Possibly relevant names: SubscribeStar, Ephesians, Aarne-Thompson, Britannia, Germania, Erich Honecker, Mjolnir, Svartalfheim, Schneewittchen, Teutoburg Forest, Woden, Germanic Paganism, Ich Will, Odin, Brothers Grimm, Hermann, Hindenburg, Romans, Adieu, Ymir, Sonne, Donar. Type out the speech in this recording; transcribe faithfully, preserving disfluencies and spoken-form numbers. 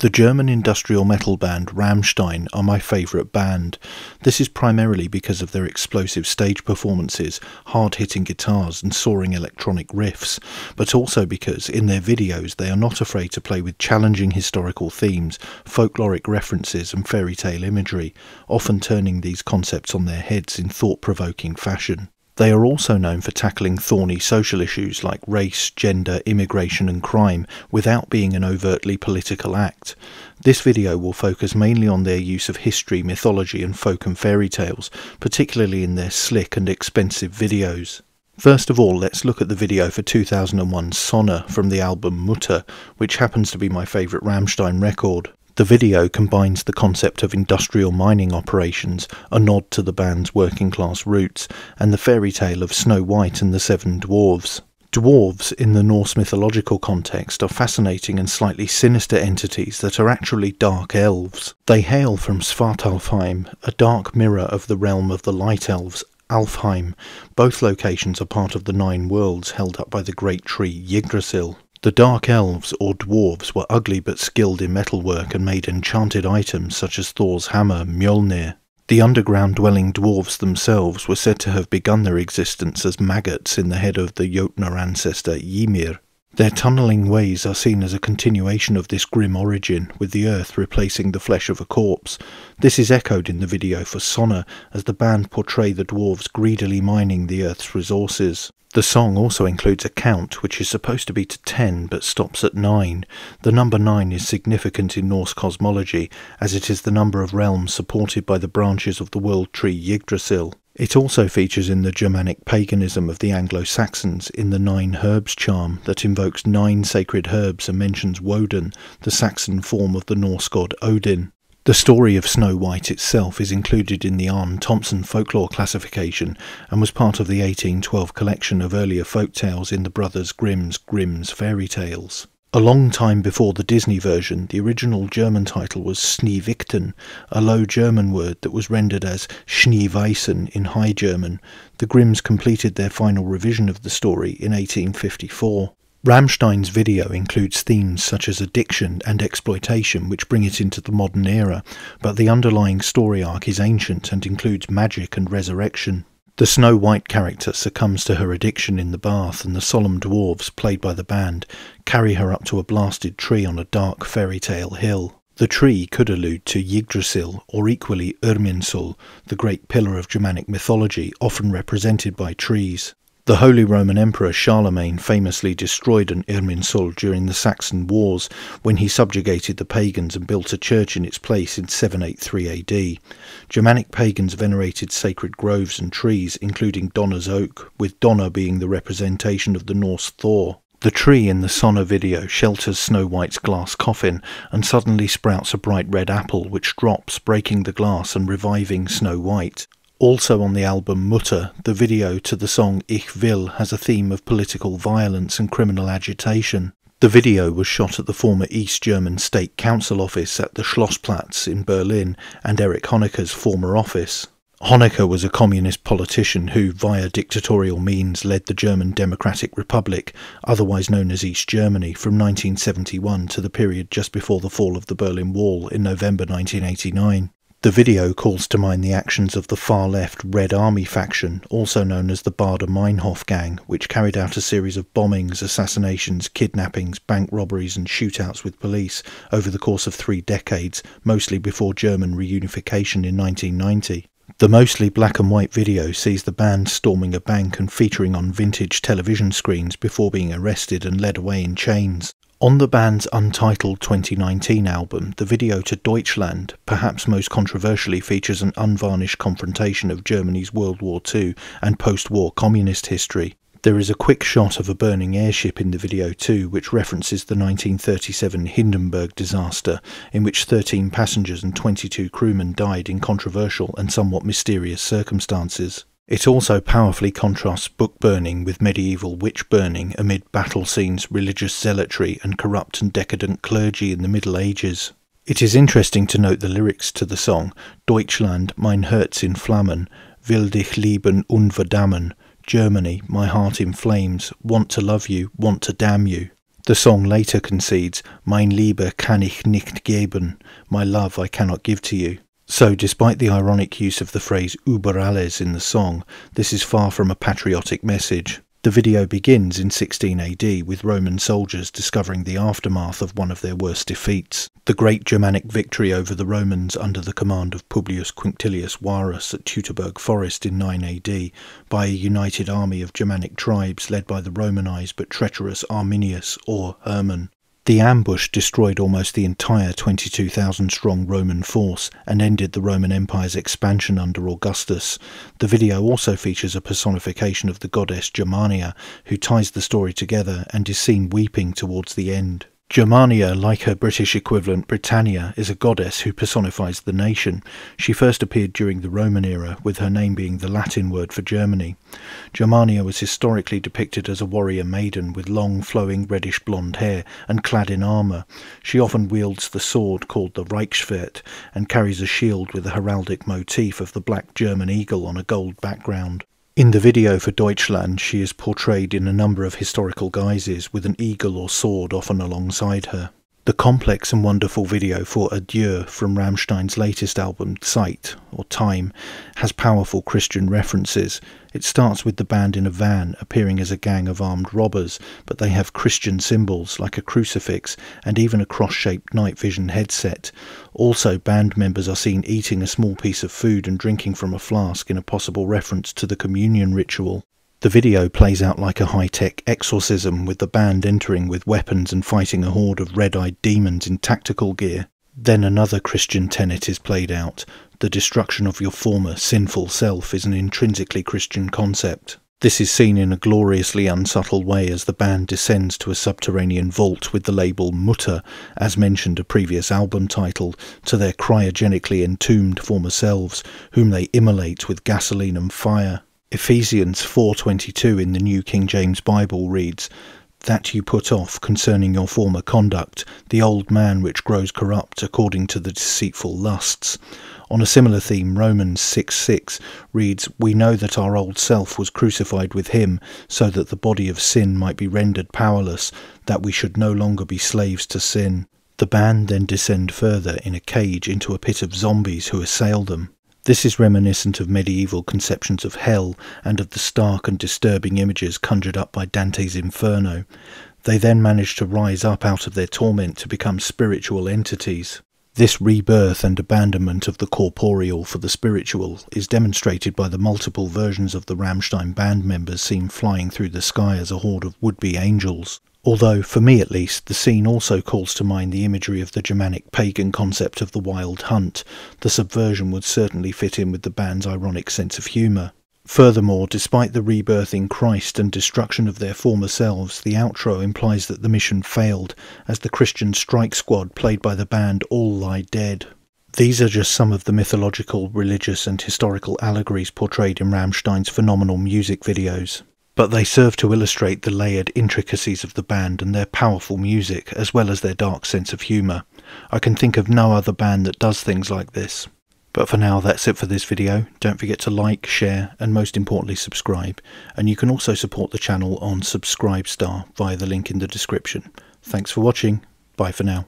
The German industrial metal band Rammstein are my favourite band. This is primarily because of their explosive stage performances, hard-hitting guitars and soaring electronic riffs, but also because in their videos they are not afraid to play with challenging historical themes, folkloric references and fairy tale imagery, often turning these concepts on their heads in thought-provoking fashion. They are also known for tackling thorny social issues like race, gender, immigration and crime without being an overtly political act. This video will focus mainly on their use of history, mythology and folk and fairy tales, particularly in their slick and expensive videos. First of all, let's look at the video for two thousand one's Sonne from the album Mutter, which happens to be my favourite Rammstein record. The video combines the concept of industrial mining operations, a nod to the band's working-class roots, and the fairy tale of Snow White and the Seven Dwarves. Dwarves, in the Norse mythological context, are fascinating and slightly sinister entities that are actually dark elves. They hail from Svartalfheim, a dark mirror of the realm of the Light Elves, Alfheim. Both locations are part of the Nine Worlds held up by the great tree Yggdrasil. The Dark Elves, or Dwarves, were ugly but skilled in metalwork and made enchanted items such as Thor's hammer, Mjolnir. The underground-dwelling Dwarves themselves were said to have begun their existence as maggots in the head of the Jotnar ancestor Ymir. Their tunnelling ways are seen as a continuation of this grim origin, with the earth replacing the flesh of a corpse. This is echoed in the video for Sonne, as the band portray the Dwarves greedily mining the earth's resources. The song also includes a count, which is supposed to be to ten, but stops at nine. The number nine is significant in Norse cosmology, as it is the number of realms supported by the branches of the world tree Yggdrasil. It also features in the Germanic paganism of the Anglo-Saxons in the Nine Herbs charm that invokes nine sacred herbs and mentions Woden, the Saxon form of the Norse god Odin. The story of Snow White itself is included in the Aarne-Thompson folklore classification and was part of the eighteen twelve collection of earlier folk tales in the Brothers Grimm's Grimm's Fairy Tales. A long time before the Disney version, the original German title was Schneewittchen, a Low German word that was rendered as Schneeweißen in High German. The Grimms completed their final revision of the story in eighteen fifty-four. Rammstein's video includes themes such as addiction and exploitation, which bring it into the modern era, but the underlying story arc is ancient and includes magic and resurrection. The Snow White character succumbs to her addiction in the bath, and the solemn dwarves, played by the band, carry her up to a blasted tree on a dark fairy tale hill. The tree could allude to Yggdrasil, or equally Irminsul, the great pillar of Germanic mythology, often represented by trees. The Holy Roman Emperor Charlemagne famously destroyed an Irminsul during the Saxon Wars when he subjugated the pagans and built a church in its place in seven eighty-three A D. Germanic pagans venerated sacred groves and trees, including Donar's oak, with Donar being the representation of the Norse Thor. The tree in the Sonne video shelters Snow White's glass coffin and suddenly sprouts a bright red apple which drops, breaking the glass and reviving Snow White. Also on the album Mutter, the video to the song Ich Will has a theme of political violence and criminal agitation. The video was shot at the former East German State Council office at the Schlossplatz in Berlin and Erich Honecker's former office. Honecker was a communist politician who, via dictatorial means, led the German Democratic Republic, otherwise known as East Germany, from nineteen seventy-one to the period just before the fall of the Berlin Wall in November nineteen eighty-nine. The video calls to mind the actions of the far-left Red Army faction, also known as the Baader-Meinhof gang, which carried out a series of bombings, assassinations, kidnappings, bank robberies and shootouts with police over the course of three decades, mostly before German reunification in nineteen ninety. The mostly black and white video sees the band storming a bank and featuring on vintage television screens before being arrested and led away in chains. On the band's untitled twenty nineteen album, the video to Deutschland, perhaps most controversially, features an unvarnished confrontation of Germany's World War Two and post-war communist history. There is a quick shot of a burning airship in the video too, which references the nineteen thirty-seven Hindenburg disaster, in which thirteen passengers and twenty-two crewmen died in controversial and somewhat mysterious circumstances. It also powerfully contrasts book burning with medieval witch burning amid battle scenes, religious zealotry and corrupt and decadent clergy in the Middle Ages. It is interesting to note the lyrics to the song, Deutschland, mein Herz in Flammen, will dich lieben und verdammen, Germany, my heart in flames, want to love you, want to damn you. The song later concedes, Mein Liebe kann ich nicht geben, my love I cannot give to you. So, despite the ironic use of the phrase über alles in the song, this is far from a patriotic message. The video begins in sixteen A D with Roman soldiers discovering the aftermath of one of their worst defeats, the great Germanic victory over the Romans under the command of Publius Quinctilius Varus at Teutoburg Forest in nine A D by a united army of Germanic tribes led by the Romanised but treacherous Arminius or Hermann. The ambush destroyed almost the entire twenty-two thousand strong Roman force and ended the Roman Empire's expansion under Augustus. The video also features a personification of the goddess Germania, who ties the story together and is seen weeping towards the end. Germania, like her British equivalent Britannia, is a goddess who personifies the nation. She first appeared during the Roman era, with her name being the Latin word for Germany. Germania was historically depicted as a warrior maiden with long flowing reddish blonde hair and clad in armour. She often wields the sword called the Reichsschwert and carries a shield with a heraldic motif of the black German eagle on a gold background. In the video for Deutschland, she is portrayed in a number of historical guises, with an eagle or sword often alongside her. The complex and wonderful video for Adieu from Rammstein's latest album, Zeit, or Time, has powerful Christian references. It starts with the band in a van, appearing as a gang of armed robbers, but they have Christian symbols, like a crucifix, and even a cross-shaped night vision headset. Also, band members are seen eating a small piece of food and drinking from a flask in a possible reference to the communion ritual. The video plays out like a high-tech exorcism, with the band entering with weapons and fighting a horde of red-eyed demons in tactical gear. Then another Christian tenet is played out. The destruction of your former sinful self is an intrinsically Christian concept. This is seen in a gloriously unsubtle way as the band descends to a subterranean vault with the label Mutter, as mentioned a previous album title, to their cryogenically entombed former selves, whom they immolate with gasoline and fire. Ephesians four twenty-two in the New King James Bible reads, "That you put off concerning your former conduct, the old man which grows corrupt according to the deceitful lusts." On a similar theme, Romans six six reads, "We know that our old self was crucified with him, so that the body of sin might be rendered powerless, that we should no longer be slaves to sin." The band then descend further in a cage into a pit of zombies who assail them. This is reminiscent of medieval conceptions of hell and of the stark and disturbing images conjured up by Dante's Inferno. They then manage to rise up out of their torment to become spiritual entities. This rebirth and abandonment of the corporeal for the spiritual is demonstrated by the multiple versions of the Rammstein band members seen flying through the sky as a horde of would-be angels. Although, for me at least, the scene also calls to mind the imagery of the Germanic pagan concept of the wild hunt. The subversion would certainly fit in with the band's ironic sense of humour. Furthermore, despite the rebirth in Christ and destruction of their former selves, the outro implies that the mission failed, as the Christian strike squad played by the band all lie dead. These are just some of the mythological, religious and historical allegories portrayed in Rammstein's phenomenal music videos. But they serve to illustrate the layered intricacies of the band and their powerful music, as well as their dark sense of humour. I can think of no other band that does things like this. But for now, that's it for this video. Don't forget to like, share and most importantly subscribe. And you can also support the channel on Subscribestar via the link in the description. Thanks for watching. Bye for now.